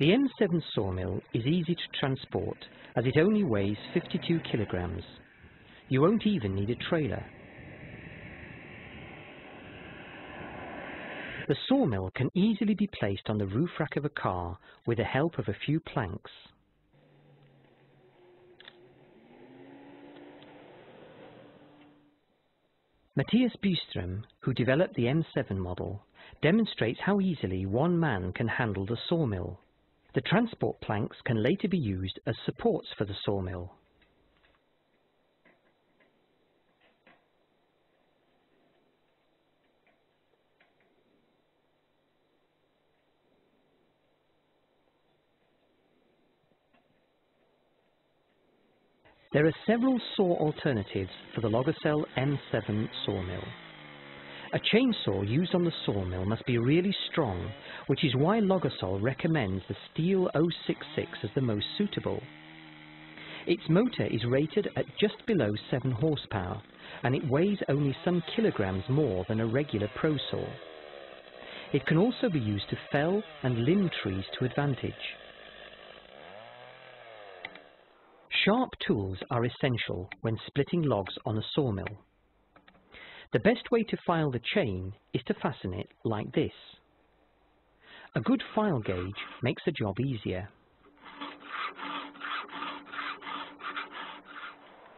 The M7 sawmill is easy to transport as it only weighs 52 kilograms. You won't even need a trailer. The sawmill can easily be placed on the roof rack of a car with the help of a few planks. Matthias Biestrom, who developed the M7 model, demonstrates how easily one man can handle the sawmill. The transport planks can later be used as supports for the sawmill. There are several saw alternatives for the Logosol M7 sawmill. A chainsaw used on the sawmill must be really strong, which is why Logosol recommends the Stihl 066 as the most suitable. Its motor is rated at just below 7 horsepower, and it weighs only some kilograms more than a regular pro saw. It can also be used to fell and limb trees to advantage. Sharp tools are essential when splitting logs on a sawmill. The best way to file the chain is to fasten it like this. A good file gauge makes the job easier.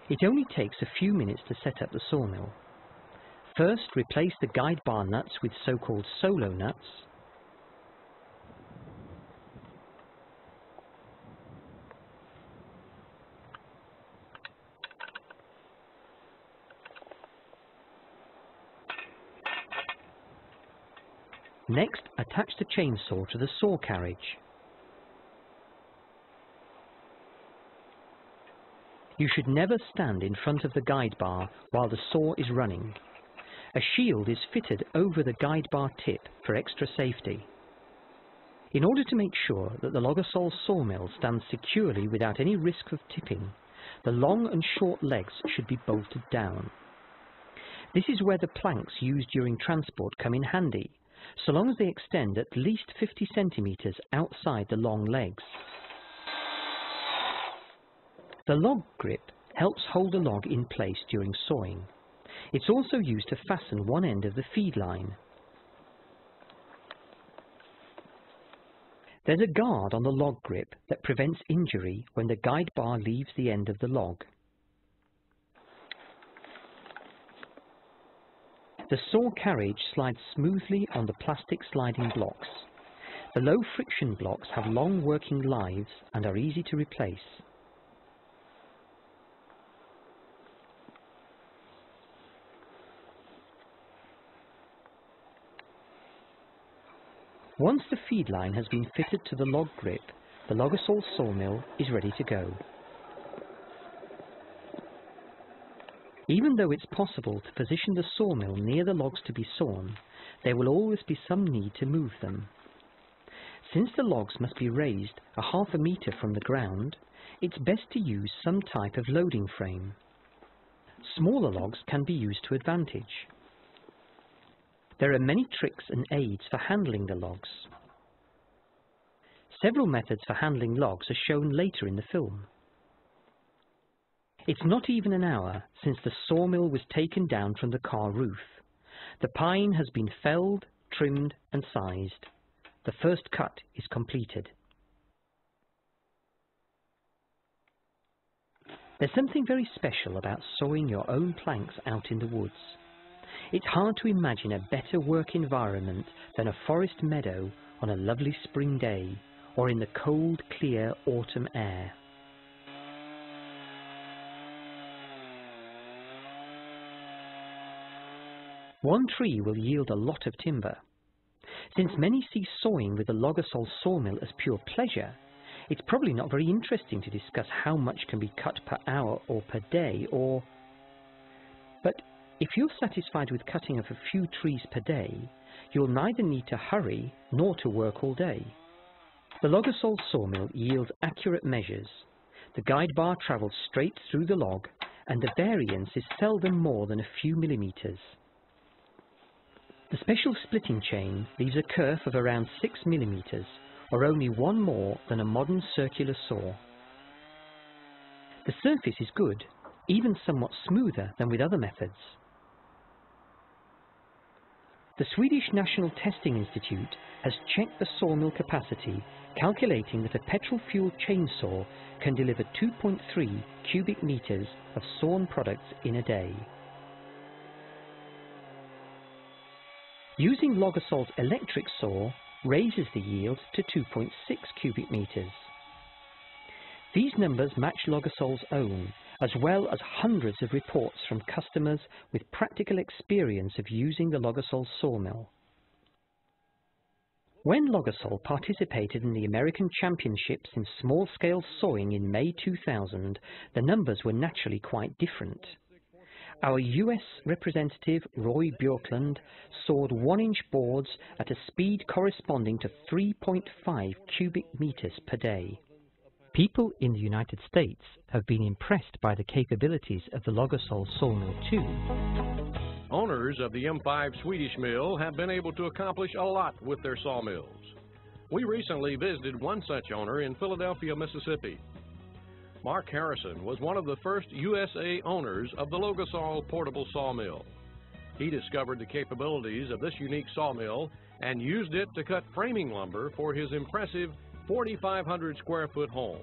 It only takes a few minutes to set up the sawmill. First, replace the guide bar nuts with so-called solo nuts. Next, attach the chainsaw to the saw carriage. You should never stand in front of the guide bar while the saw is running. A shield is fitted over the guide bar tip for extra safety. In order to make sure that the Logosol sawmill stands securely without any risk of tipping, the long and short legs should be bolted down. This is where the planks used during transport come in handy, so long as they extend at least 50 centimetres outside the long legs. The log grip helps hold the log in place during sawing. It's also used to fasten one end of the feed line. There's a guard on the log grip that prevents injury when the guide bar leaves the end of the log. The saw carriage slides smoothly on the plastic sliding blocks. The low friction blocks have long working lives and are easy to replace. Once the feed line has been fitted to the log grip, the Logosol sawmill is ready to go. Even though it's possible to position the sawmill near the logs to be sawn, there will always be some need to move them. Since the logs must be raised a half a metre from the ground, it's best to use some type of loading frame. Smaller logs can be used to advantage. There are many tricks and aids for handling the logs. Several methods for handling logs are shown later in the film. It's not even an hour since the sawmill was taken down from the car roof. The pine has been felled, trimmed and sized. The first cut is completed. There's something very special about sawing your own planks out in the woods. It's hard to imagine a better work environment than a forest meadow on a lovely spring day or in the cold, clear autumn air. One tree will yield a lot of timber. Since many see sawing with the Logosol sawmill as pure pleasure, it's probably not very interesting to discuss how much can be cut per hour or per day or... But if you're satisfied with cutting of a few trees per day, you'll neither need to hurry nor to work all day. The Logosol sawmill yields accurate measures. The guide bar travels straight through the log and the variance is seldom more than a few millimetres. The special splitting chain leaves a kerf of around 6 millimetres, are only one more than a modern circular saw. The surface is good, even somewhat smoother than with other methods. The Swedish National Testing Institute has checked the sawmill capacity, calculating that a petrol-fueled chainsaw can deliver 2.3 cubic meters of sawn products in a day. Using Logosol's electric saw raises the yield to 2.6 cubic meters. These numbers match Logosol's own, as well as hundreds of reports from customers with practical experience of using the Logosol sawmill. When Logosol participated in the American Championships in small-scale sawing in May 2000, the numbers were naturally quite different. Our US representative, Roy Björkland, sawed 1-inch boards at a speed corresponding to 3.5 cubic meters per day. People in the United States have been impressed by the capabilities of the Logosol sawmill too. Owners of the M5 Swedish mill have been able to accomplish a lot with their sawmills. We recently visited one such owner in Philadelphia, Mississippi. Mark Harrison was one of the first USA owners of the Logosol portable sawmill. He discovered the capabilities of this unique sawmill and used it to cut framing lumber for his impressive 4,500 square foot home.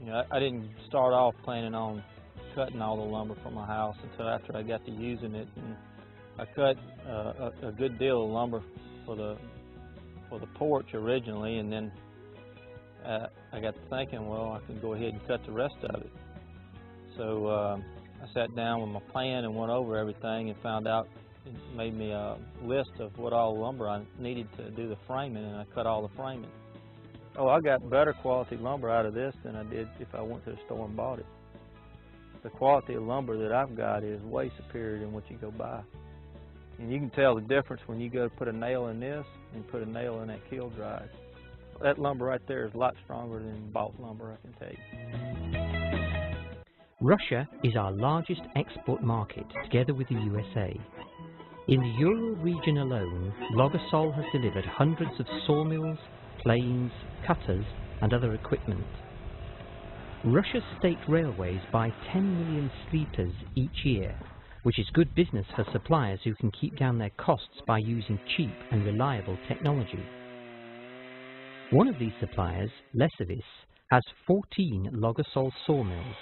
You know, I didn't start off planning on cutting all the lumber from my house until after I got to using it, and I cut a good deal of lumber for the porch originally, and then I got to thinking, well, I can go ahead and cut the rest of it. So I sat down with my plan and went over everything and found out. It made me a list of what all lumber I needed to do the framing, and I cut all the framing. Oh, I got better quality lumber out of this than I did if I went to the store and bought it. The quality of lumber that I've got is way superior than what you go buy. And you can tell the difference when you go put a nail in this and put a nail in that keel drive. That lumber right there is a lot stronger than bought lumber, I can tell you. Russia is our largest export market, together with the USA. In the Ural region alone, Logosol has delivered hundreds of sawmills, planes, cutters and other equipment. Russia's state railways buy 10 million sleepers each year, which is good business for suppliers who can keep down their costs by using cheap and reliable technology. One of these suppliers, Lesavis, has 14 Logosol sawmills,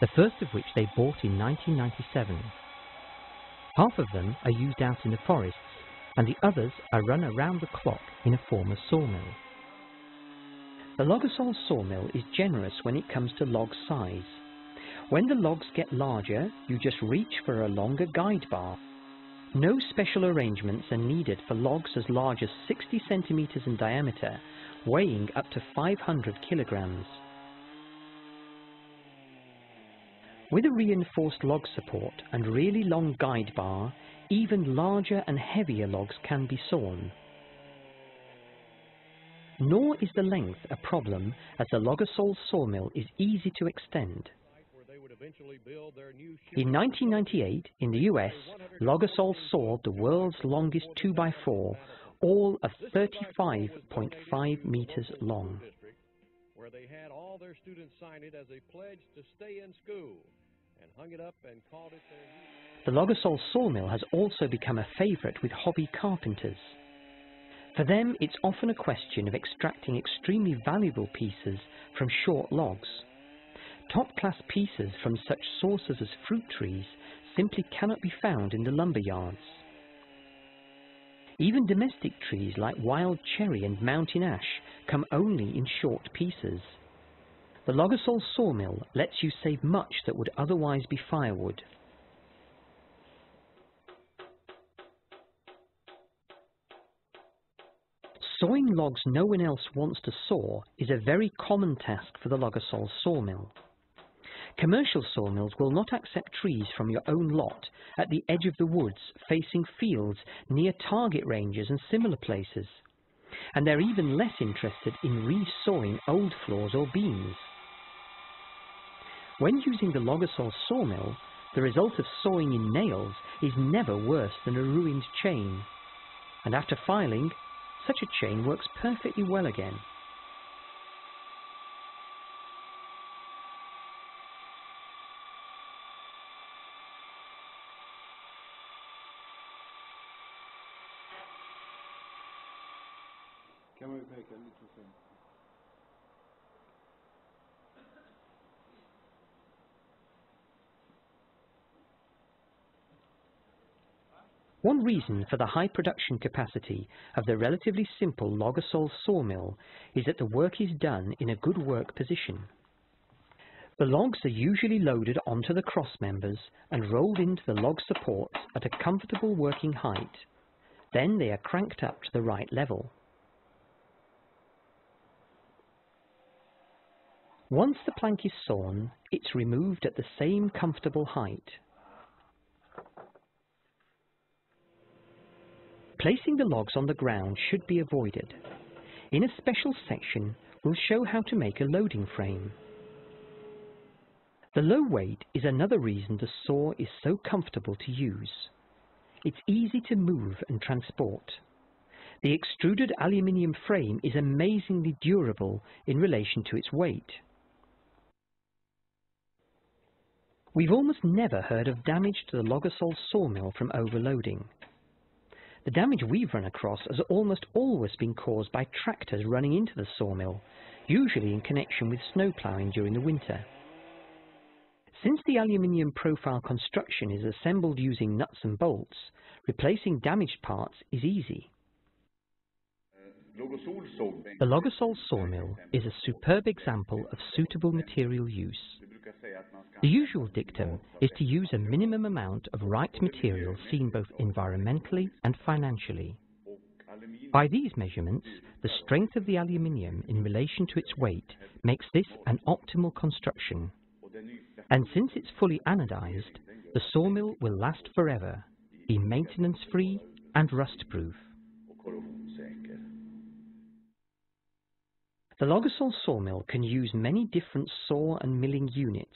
the first of which they bought in 1997. Half of them are used out in the forests and the others are run around the clock in a former sawmill. The Logosol sawmill is generous when it comes to log size. When the logs get larger, you just reach for a longer guide bar. No special arrangements are needed for logs as large as 60 centimeters in diameter, weighing up to 500 kilograms. With a reinforced log support and really long guide bar, even larger and heavier logs can be sawn. Nor is the length a problem, as the Logosol sawmill is easy to extend. In 1998, in the US, Logosol sawed the world's longest 2x4, all of 35.5 meters long. Where they had all their students sign it as a pledge to stay in school, and hung it up and called it their... The Logosol sawmill has also become a favorite with hobby carpenters. For them, it's often a question of extracting extremely valuable pieces from short logs. Top-class pieces from such sources as fruit trees simply cannot be found in the lumber yards. Even domestic trees like wild cherry and mountain ash come only in short pieces. The Logosol sawmill lets you save much that would otherwise be firewood. Sawing logs no one else wants to saw is a very common task for the Logosol sawmill. Commercial sawmills will not accept trees from your own lot, at the edge of the woods, facing fields, near target ranges and similar places. And they're even less interested in re-sawing old floors or beams. When using the Logosol sawmill, the result of sawing in nails is never worse than a ruined chain. And after filing, Such a chain works perfectly well again. Can we make a little thing? One reason for the high production capacity of the relatively simple Logosol sawmill is that the work is done in a good work position. The logs are usually loaded onto the cross members and rolled into the log supports at a comfortable working height. Then they are cranked up to the right level. Once the plank is sawn, it's removed at the same comfortable height. Placing the logs on the ground should be avoided. In a special section, we'll show how to make a loading frame. The low weight is another reason the saw is so comfortable to use. It's easy to move and transport. The extruded aluminium frame is amazingly durable in relation to its weight. We've almost never heard of damage to the Logosol sawmill from overloading. The damage we've run across has almost always been caused by tractors running into the sawmill, usually in connection with snow ploughing during the winter. Since the aluminium profile construction is assembled using nuts and bolts, replacing damaged parts is easy. The Logosol sawmill is a superb example of suitable material use. The usual dictum is to use a minimum amount of right material seen both environmentally and financially. By these measurements, the strength of the aluminium in relation to its weight makes this an optimal construction. And since it's fully anodized, the sawmill will last forever, be maintenance-free and rust-proof. The Logosol sawmill can use many different saw and milling units.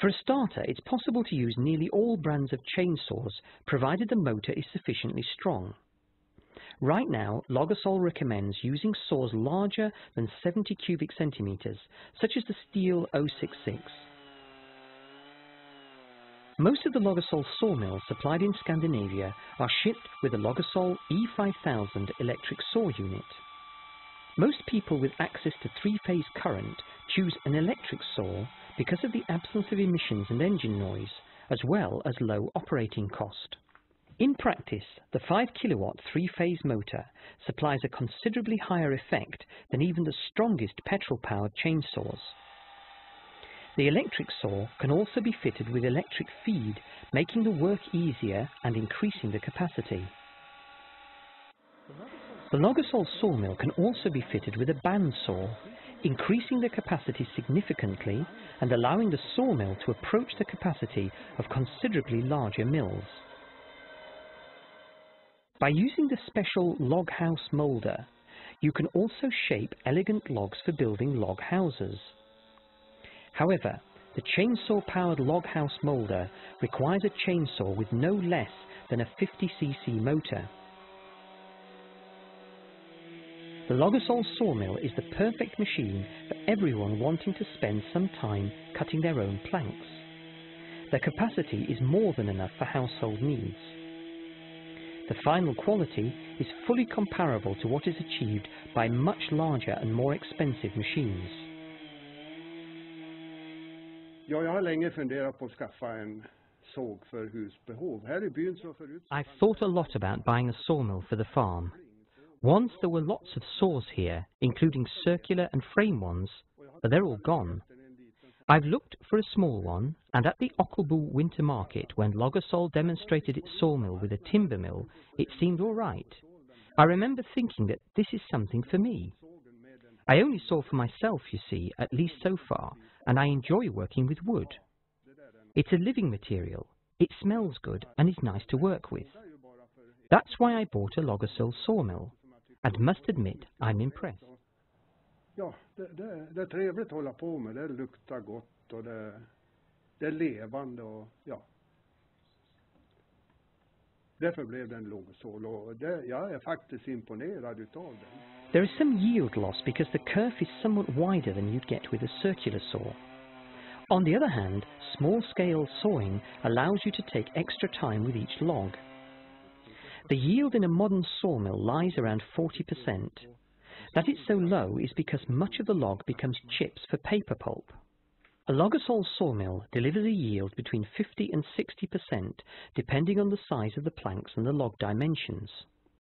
For a starter, it's possible to use nearly all brands of chainsaws, provided the motor is sufficiently strong. Right now, Logosol recommends using saws larger than 70 cubic centimeters, such as the Stihl 066. Most of the Logosol sawmills supplied in Scandinavia are shipped with the Logosol E5000 electric saw unit. Most people with access to three-phase current choose an electric saw because of the absence of emissions and engine noise, as well as low operating cost. In practice, the 5 kW three-phase motor supplies a considerably higher effect than even the strongest petrol-powered chainsaws. The electric saw can also be fitted with electric feed, making the work easier and increasing the capacity. The Logosol sawmill can also be fitted with a bandsaw, increasing the capacity significantly and allowing the sawmill to approach the capacity of considerably larger mills. By using the special log house moulder, you can also shape elegant logs for building log houses. However, the chainsaw-powered log house moulder requires a chainsaw with no less than a 50cc motor. The Logosol sawmill is the perfect machine for everyone wanting to spend some time cutting their own planks. The capacity is more than enough for household needs. The final quality is fully comparable to what is achieved by much larger and more expensive machines. I've thought a lot about buying a sawmill for the farm. Once there were lots of saws here, including circular and frame ones, but they're all gone. I've looked for a small one, and at the Okobu winter market, when Logosol demonstrated its sawmill with a timber mill, it seemed all right. I remember thinking that this is something for me. I only saw for myself, you see, at least so far, and I enjoy working with wood. It's a living material, it smells good and is nice to work with. That's why I bought a Logosol sawmill. And must admit, I'm impressed. Därför blev den Logosol och det, jag är faktiskt imponerad utav den. There is some yield loss because the curve is somewhat wider than you'd get with a circular saw. On the other hand, small-scale sawing allows you to take extra time with each log. The yield in a modern sawmill lies around 40%. That it's so low is because much of the log becomes chips for paper pulp. A Logosol sawmill delivers a yield between 50 and 60% depending on the size of the planks and the log dimensions.